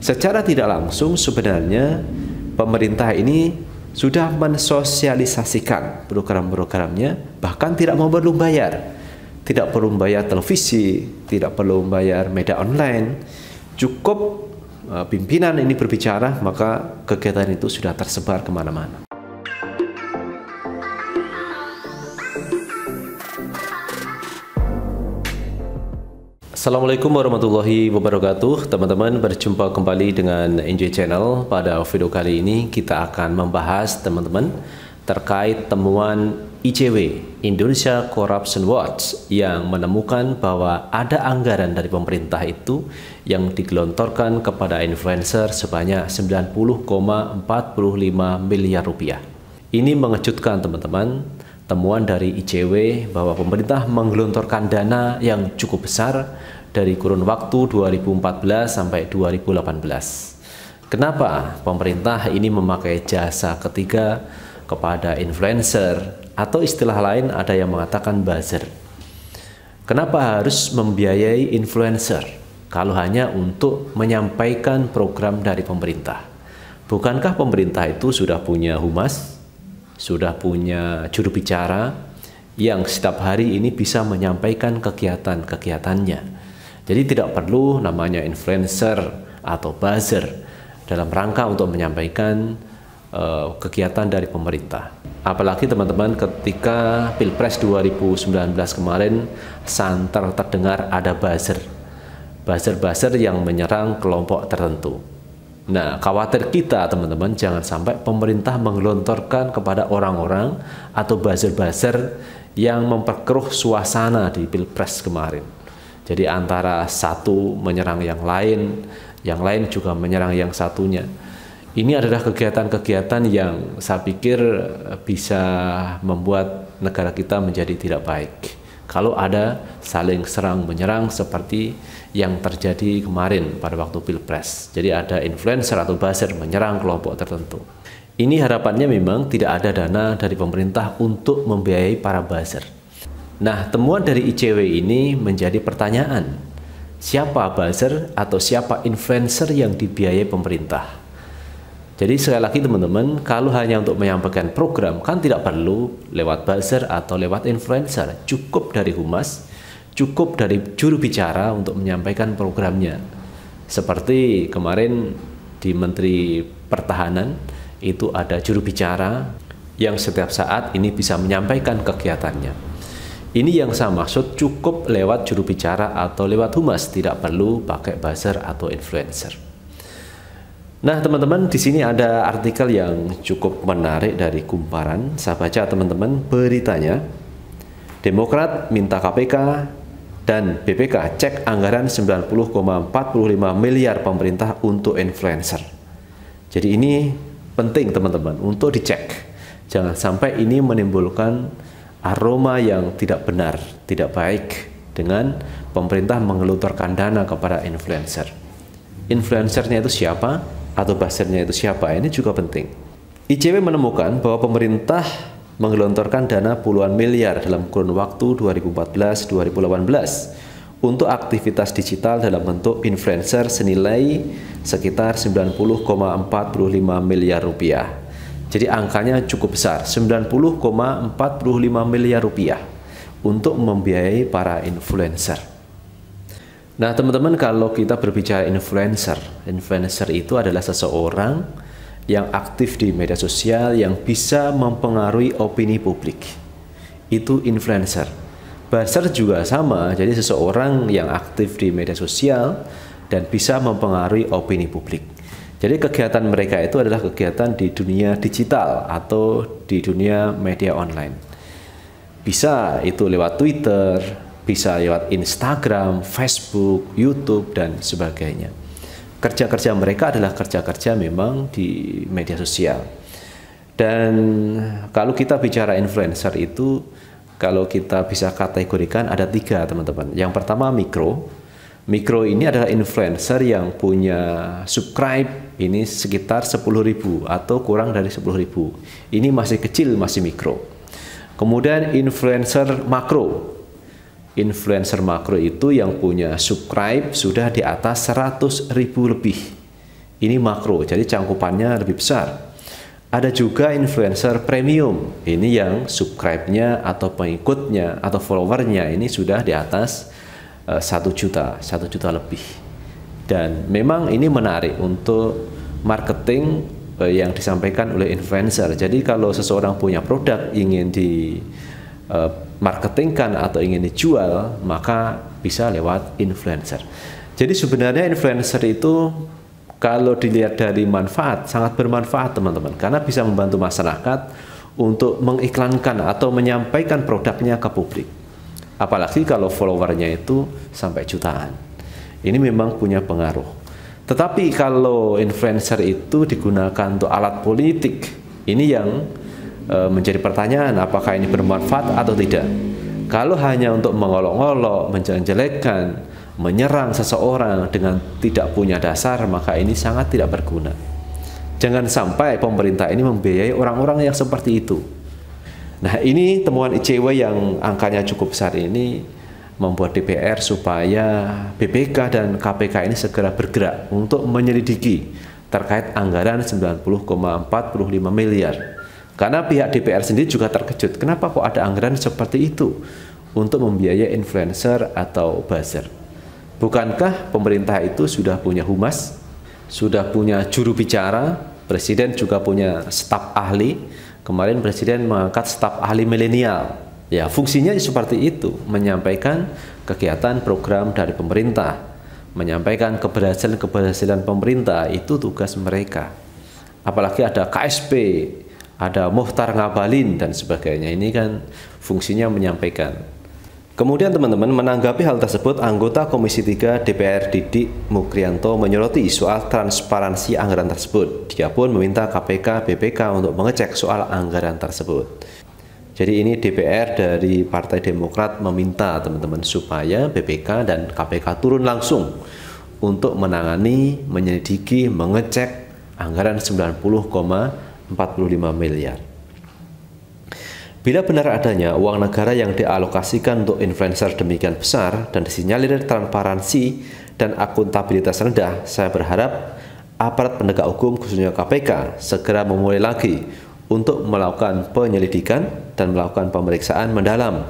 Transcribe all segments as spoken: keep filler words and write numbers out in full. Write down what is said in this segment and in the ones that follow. Secara tidak langsung sebenarnya pemerintah ini sudah mensosialisasikan program-programnya, bahkan tidak mau perlu bayar. Tidak perlu bayar televisi, tidak perlu bayar media online. Cukup uh, pimpinan ini berbicara, maka kegiatan itu sudah tersebar kemana-mana. Assalamualaikum warahmatullahi wabarakatuh. Teman-teman, berjumpa kembali dengan Enjoy Channel. Pada video kali ini kita akan membahas, teman-teman, terkait temuan I C W, Indonesia Corruption Watch, yang menemukan bahwa ada anggaran dari pemerintah itu yang digelontorkan kepada influencer sebanyak sembilan puluh koma empat lima miliar rupiah. Ini mengejutkan, teman-teman. Temuan dari I C W bahwa pemerintah menggelontorkan dana yang cukup besar dari kurun waktu dua ribu empat belas sampai dua ribu delapan belas. Kenapa pemerintah ini memakai jasa ketiga kepada influencer? Atau istilah lain ada yang mengatakan buzzer. Kenapa harus membiayai influencer kalau hanya untuk menyampaikan program dari pemerintah? Bukankah pemerintah itu sudah punya humas, sudah punya juru bicara yang setiap hari ini bisa menyampaikan kegiatan-kegiatannya? Jadi tidak perlu namanya influencer atau buzzer dalam rangka untuk menyampaikan uh, kegiatan dari pemerintah. Apalagi teman-teman, ketika Pilpres dua ribu sembilan belas kemarin santer terdengar ada buzzer, buzzer-buzzer yang menyerang kelompok tertentu. Nah, khawatir kita, teman-teman, jangan sampai pemerintah menggelontorkan kepada orang-orang atau buzzer-buzzer yang memperkeruh suasana di Pilpres kemarin. Jadi antara satu menyerang yang lain, yang lain juga menyerang yang satunya. Ini adalah kegiatan-kegiatan yang saya pikir bisa membuat negara kita menjadi tidak baik. Kalau ada saling serang-menyerang seperti yang terjadi kemarin pada waktu Pilpres. Jadi ada influencer atau buzzer menyerang kelompok tertentu. Ini harapannya memang tidak ada dana dari pemerintah untuk membiayai para buzzer. Nah, temuan dari I C W ini menjadi pertanyaan. Siapa buzzer atau siapa influencer yang dibiayai pemerintah? Jadi sekali lagi, teman-teman, kalau hanya untuk menyampaikan program, kan tidak perlu lewat buzzer atau lewat influencer. Cukup dari humas, cukup dari juru bicara untuk menyampaikan programnya. Seperti kemarin di Menteri Pertahanan, itu ada juru bicara yang setiap saat ini bisa menyampaikan kegiatannya. Ini yang saya maksud, cukup lewat juru bicara atau lewat humas, tidak perlu pakai buzzer atau influencer. Nah, teman-teman, di sini ada artikel yang cukup menarik dari Kumparan. Saya baca, teman-teman, beritanya. Demokrat minta K P K dan B P K cek anggaran sembilan puluh koma empat lima miliar pemerintah untuk influencer. Jadi ini penting, teman-teman, untuk dicek. Jangan sampai ini menimbulkan aroma yang tidak benar, tidak baik dengan pemerintah menggelontorkan dana kepada influencer. Influencernya itu siapa? Atau buzzernya itu siapa? Ini juga penting. I C W menemukan bahwa pemerintah menggelontorkan dana puluhan miliar dalam kurun waktu dua ribu empat belas sampai dua ribu delapan belas untuk aktivitas digital dalam bentuk influencer senilai sekitar sembilan puluh koma empat lima miliar rupiah. Jadi angkanya cukup besar, sembilan puluh koma empat lima miliar rupiah untuk membiayai para influencer. Nah, teman-teman, kalau kita berbicara influencer, influencer itu adalah seseorang yang aktif di media sosial yang bisa mempengaruhi opini publik. Itu influencer. Buzzer juga sama, jadi seseorang yang aktif di media sosial dan bisa mempengaruhi opini publik. Jadi kegiatan mereka itu adalah kegiatan di dunia digital atau di dunia media online. Bisa itu lewat Twitter, bisa lewat Instagram, Facebook, YouTube, dan sebagainya. Kerja-kerja mereka adalah kerja-kerja memang di media sosial. Dan kalau kita bicara influencer itu, kalau kita bisa kategorikan ada tiga, teman-teman. Yang pertama, mikro. Mikro ini adalah influencer yang punya subscribe ini sekitar sepuluh ribu atau kurang dari sepuluh ribu. Ini masih kecil, masih mikro. Kemudian influencer makro. Influencer makro itu yang punya subscribe sudah di atas seratus ribu lebih. Ini makro, jadi cangkupannya lebih besar. Ada juga influencer premium, ini yang subscribe-nya atau pengikutnya atau followernya ini sudah di atas satu juta, satu juta lebih. Dan memang ini menarik untuk marketing yang disampaikan oleh influencer. Jadi kalau seseorang punya produk ingin di marketingkan atau ingin dijual, maka bisa lewat influencer. Jadi sebenarnya influencer itu kalau dilihat dari manfaat, sangat bermanfaat teman-teman, karena bisa membantu masyarakat untuk mengiklankan atau menyampaikan produknya ke publik. Apalagi kalau followernya itu sampai jutaan. Ini memang punya pengaruh. Tetapi kalau influencer itu digunakan untuk alat politik, ini yang e, menjadi pertanyaan, apakah ini bermanfaat atau tidak. Kalau hanya untuk mengolok-olok, menjelek-jelekan, menyerang seseorang dengan tidak punya dasar, maka ini sangat tidak berguna. Jangan sampai pemerintah ini membiayai orang-orang yang seperti itu. Nah, ini temuan I C W yang angkanya cukup besar ini membuat D P R supaya B P K dan K P K ini segera bergerak untuk menyelidiki terkait anggaran sembilan puluh koma empat lima miliar. Karena pihak D P R sendiri juga terkejut, kenapa kok ada anggaran seperti itu untuk membiayai influencer atau buzzer. Bukankah pemerintah itu sudah punya humas, sudah punya juru bicara, presiden juga punya staf ahli. Kemarin presiden mengangkat staf ahli milenial. Ya, fungsinya seperti itu, menyampaikan kegiatan program dari pemerintah, menyampaikan keberhasilan-keberhasilan pemerintah, itu tugas mereka. Apalagi ada K S P, ada Mochtar Ngabalin dan sebagainya. Ini kan fungsinya menyampaikan. Kemudian teman-teman, menanggapi hal tersebut, anggota Komisi tiga D P R Didik Mukrianto menyoroti soal transparansi anggaran tersebut. Dia pun meminta K P K, B P K untuk mengecek soal anggaran tersebut. Jadi ini D P R dari Partai Demokrat meminta teman-teman supaya B P K dan K P K turun langsung untuk menangani, menyelidiki, mengecek anggaran sembilan puluh koma empat lima miliar. Bila benar adanya uang negara yang dialokasikan untuk influencer demikian besar dan disinyalir transparansi dan akuntabilitas rendah, saya berharap aparat penegak hukum khususnya K P K segera memulai lagi untuk melakukan penyelidikan dan melakukan pemeriksaan mendalam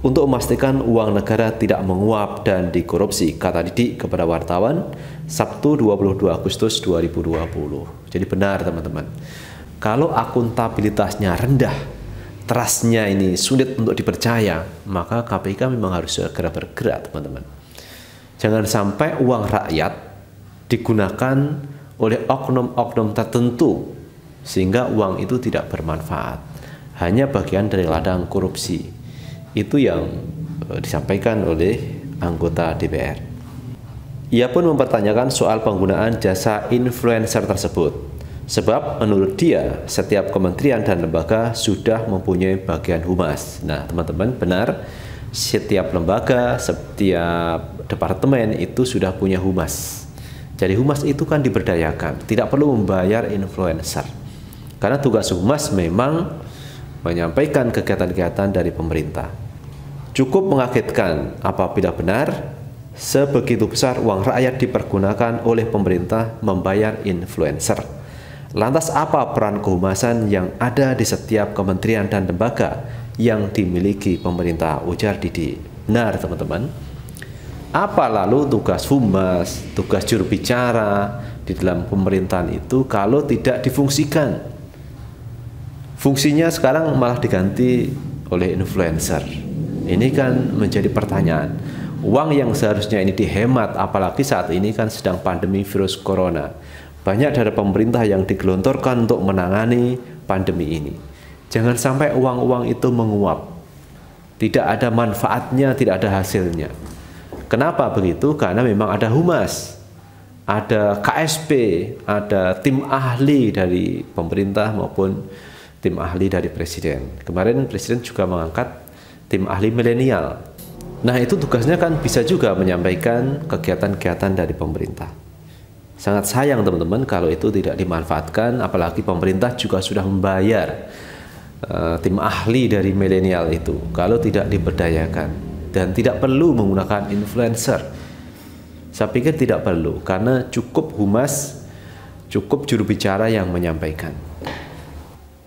untuk memastikan uang negara tidak menguap dan dikorupsi, kata Didik kepada wartawan Sabtu dua puluh dua Agustus dua ribu dua puluh. Jadi benar teman-teman, kalau akuntabilitasnya rendah, trustnya ini sulit untuk dipercaya, maka K P K memang harus segera bergerak teman-teman. Jangan sampai uang rakyat digunakan oleh oknum-oknum tertentu sehingga uang itu tidak bermanfaat, hanya bagian dari ladang korupsi. Itu yang disampaikan oleh anggota D P R. Ia pun mempertanyakan soal penggunaan jasa influencer tersebut. Sebab menurut dia, setiap kementerian dan lembaga sudah mempunyai bagian humas. Nah teman-teman, benar, setiap lembaga, setiap departemen itu sudah punya humas. Jadi humas itu kan diberdayakan, tidak perlu membayar influencer. Karena tugas humas memang menyampaikan kegiatan-kegiatan dari pemerintah. Cukup mengagetkan apabila benar, sebegitu besar uang rakyat dipergunakan oleh pemerintah membayar influencer. Lantas apa peran kehumasan yang ada di setiap kementerian dan lembaga yang dimiliki pemerintah, ujar Didik. Benar teman-teman, apa lalu tugas humas, tugas juru bicara di dalam pemerintahan itu kalau tidak difungsikan? Fungsinya sekarang malah diganti oleh influencer. Ini kan menjadi pertanyaan. Uang yang seharusnya ini dihemat, apalagi saat ini kan sedang pandemi virus corona. Banyak dari pemerintah yang digelontorkan untuk menangani pandemi ini. Jangan sampai uang-uang itu menguap. Tidak ada manfaatnya, tidak ada hasilnya. Kenapa begitu? Karena memang ada humas, ada K S P, ada tim ahli dari pemerintah maupun tim ahli dari presiden. Kemarin presiden juga mengangkat tim ahli milenial. Nah itu tugasnya kan bisa juga menyampaikan kegiatan-kegiatan dari pemerintah. Sangat sayang teman-teman kalau itu tidak dimanfaatkan, apalagi pemerintah juga sudah membayar uh, tim ahli dari milenial itu kalau tidak diberdayakan. Dan tidak perlu menggunakan influencer. Saya pikir tidak perlu, karena cukup humas cukup juru bicara yang menyampaikan.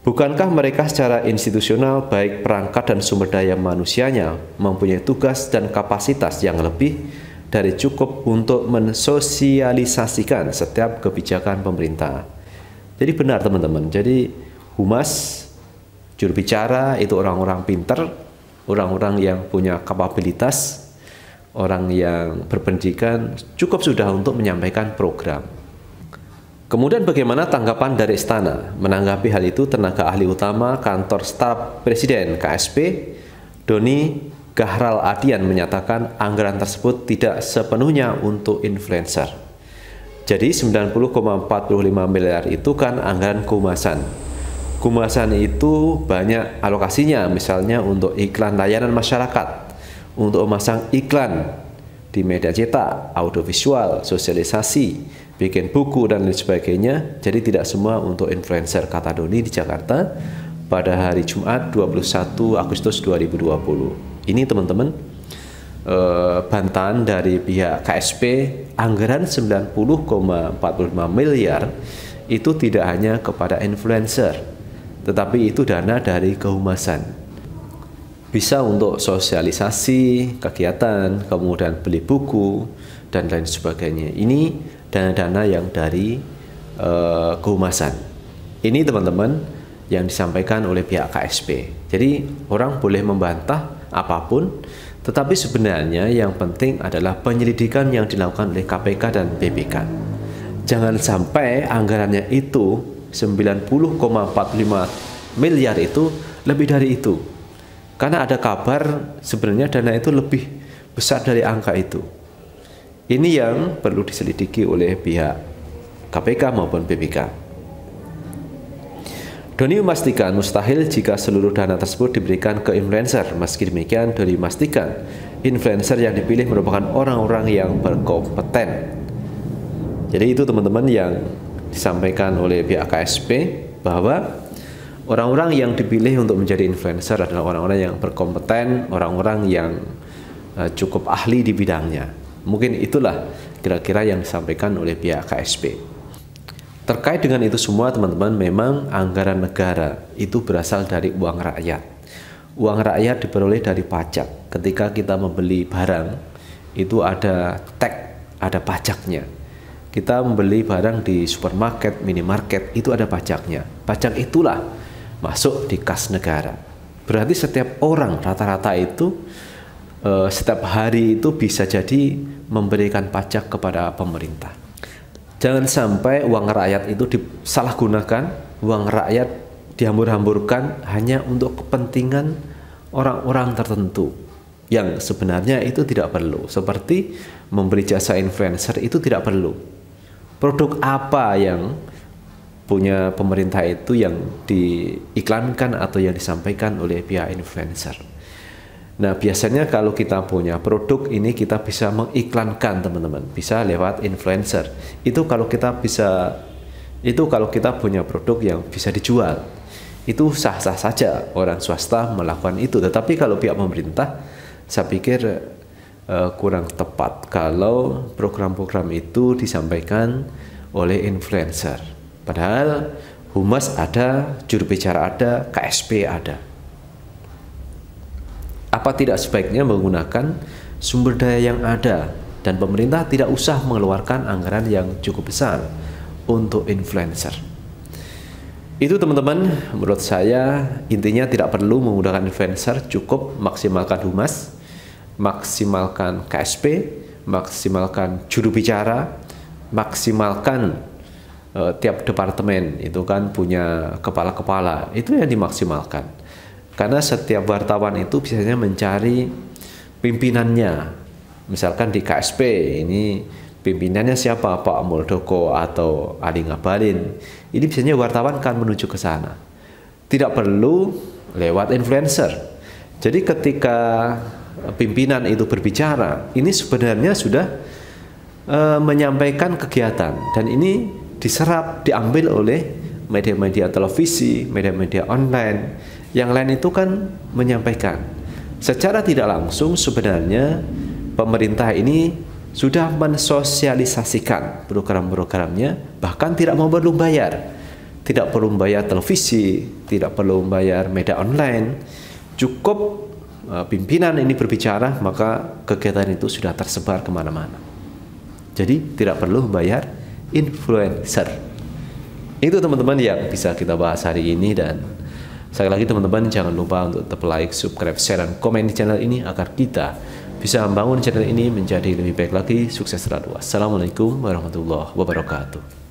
Bukankah mereka secara institusional, baik perangkat dan sumber daya manusianya, mempunyai tugas dan kapasitas yang lebih dari cukup untuk mensosialisasikan setiap kebijakan pemerintah? Jadi benar teman-teman, jadi humas, juru bicara itu orang-orang pinter, orang-orang yang punya kapabilitas, orang yang berpendidikan, cukup sudah untuk menyampaikan program. Kemudian bagaimana tanggapan dari istana? Menanggapi hal itu, tenaga ahli utama kantor staf presiden K S P, Doni Gahral Adian menyatakan anggaran tersebut tidak sepenuhnya untuk influencer. Jadi sembilan puluh koma empat lima miliar itu kan anggaran kumasan. Kumasan itu banyak alokasinya, misalnya untuk iklan layanan masyarakat, untuk memasang iklan di media cetak, audiovisual, sosialisasi, bikin buku, dan lain sebagainya. Jadi tidak semua untuk influencer, kata Doni di Jakarta pada hari Jumat dua puluh satu Agustus dua ribu dua puluh. Ini teman-teman eh, bantahan dari pihak K S P, anggaran sembilan puluh koma empat lima miliar itu tidak hanya kepada influencer, tetapi itu dana dari kehumasan. Bisa untuk sosialisasi, kegiatan, kemudian beli buku, dan lain sebagainya. Ini dana-dana yang dari e, kehumasan. Ini teman-teman yang disampaikan oleh pihak K S P. Jadi orang boleh membantah apapun, tetapi sebenarnya yang penting adalah penyelidikan yang dilakukan oleh K P K dan B P K. Jangan sampai anggarannya itu sembilan puluh koma empat lima miliar itu lebih dari itu. Karena ada kabar sebenarnya dana itu lebih besar dari angka itu. Ini yang perlu diselidiki oleh pihak K P K maupun B P K. Doni memastikan mustahil jika seluruh dana tersebut diberikan ke influencer. Meski demikian, Doni memastikan influencer yang dipilih merupakan orang-orang yang berkompeten. Jadi itu teman-teman yang disampaikan oleh pihak K S P, bahwa orang-orang yang dipilih untuk menjadi influencer adalah orang-orang yang berkompeten, orang-orang yang cukup ahli di bidangnya. Mungkin itulah kira-kira yang disampaikan oleh pihak K S P. Terkait dengan itu semua teman-teman, memang anggaran negara itu berasal dari uang rakyat. Uang rakyat diperoleh dari pajak. Ketika kita membeli barang, itu ada tag, ada pajaknya. Kita membeli barang di supermarket, minimarket, itu ada pajaknya. Pajak itulah masuk di kas negara. Berarti setiap orang rata-rata itu eh, setiap hari itu bisa jadi memberikan pajak kepada pemerintah. Jangan sampai uang rakyat itu disalahgunakan, uang rakyat dihambur-hamburkan hanya untuk kepentingan orang-orang tertentu yang sebenarnya itu tidak perlu. Seperti memberi jasa influencer itu tidak perlu. Produk apa yang punya pemerintah itu yang diiklankan atau yang disampaikan oleh pihak influencer. Nah biasanya kalau kita punya produk ini kita bisa mengiklankan teman-teman, bisa lewat influencer. Itu kalau kita bisa, itu kalau kita punya produk yang bisa dijual, itu sah-sah saja orang swasta melakukan itu. Tetapi kalau pihak pemerintah, saya pikir eh, kurang tepat kalau program-program itu disampaikan oleh influencer. Padahal humas ada, juru bicara ada, K S P ada. Apa tidak sebaiknya menggunakan sumber daya yang ada dan pemerintah tidak usah mengeluarkan anggaran yang cukup besar untuk influencer? Itu teman-teman, menurut saya intinya tidak perlu menggunakan influencer, cukup maksimalkan humas, maksimalkan K S P, maksimalkan juru bicara, maksimalkan Uh, tiap departemen itu kan punya kepala-kepala, itu yang dimaksimalkan. Karena setiap wartawan itu biasanya mencari pimpinannya. Misalkan di K S P ini pimpinannya siapa, Pak Muldoko atau Ali Ngabalin. Ini biasanya wartawan kan menuju ke sana. Tidak perlu lewat influencer. Jadi ketika pimpinan itu berbicara, ini sebenarnya sudah uh, menyampaikan kegiatan dan ini diserap, diambil oleh media-media televisi, media-media online. Yang lain itu kan menyampaikan. Secara tidak langsung sebenarnya pemerintah ini sudah mensosialisasikan program-programnya, bahkan tidak mau perlu bayar. Tidak perlu bayar televisi, tidak perlu bayar media online. Cukup uh, pimpinan ini berbicara, maka kegiatan itu sudah tersebar kemana-mana. Jadi tidak perlu bayar influencer. Itu teman-teman yang bisa kita bahas hari ini. Dan sekali lagi teman-teman, jangan lupa untuk tetap like, subscribe, share, dan komen di channel ini agar kita bisa membangun channel ini menjadi lebih baik lagi. Sukses selalu. Assalamualaikum warahmatullahi wabarakatuh.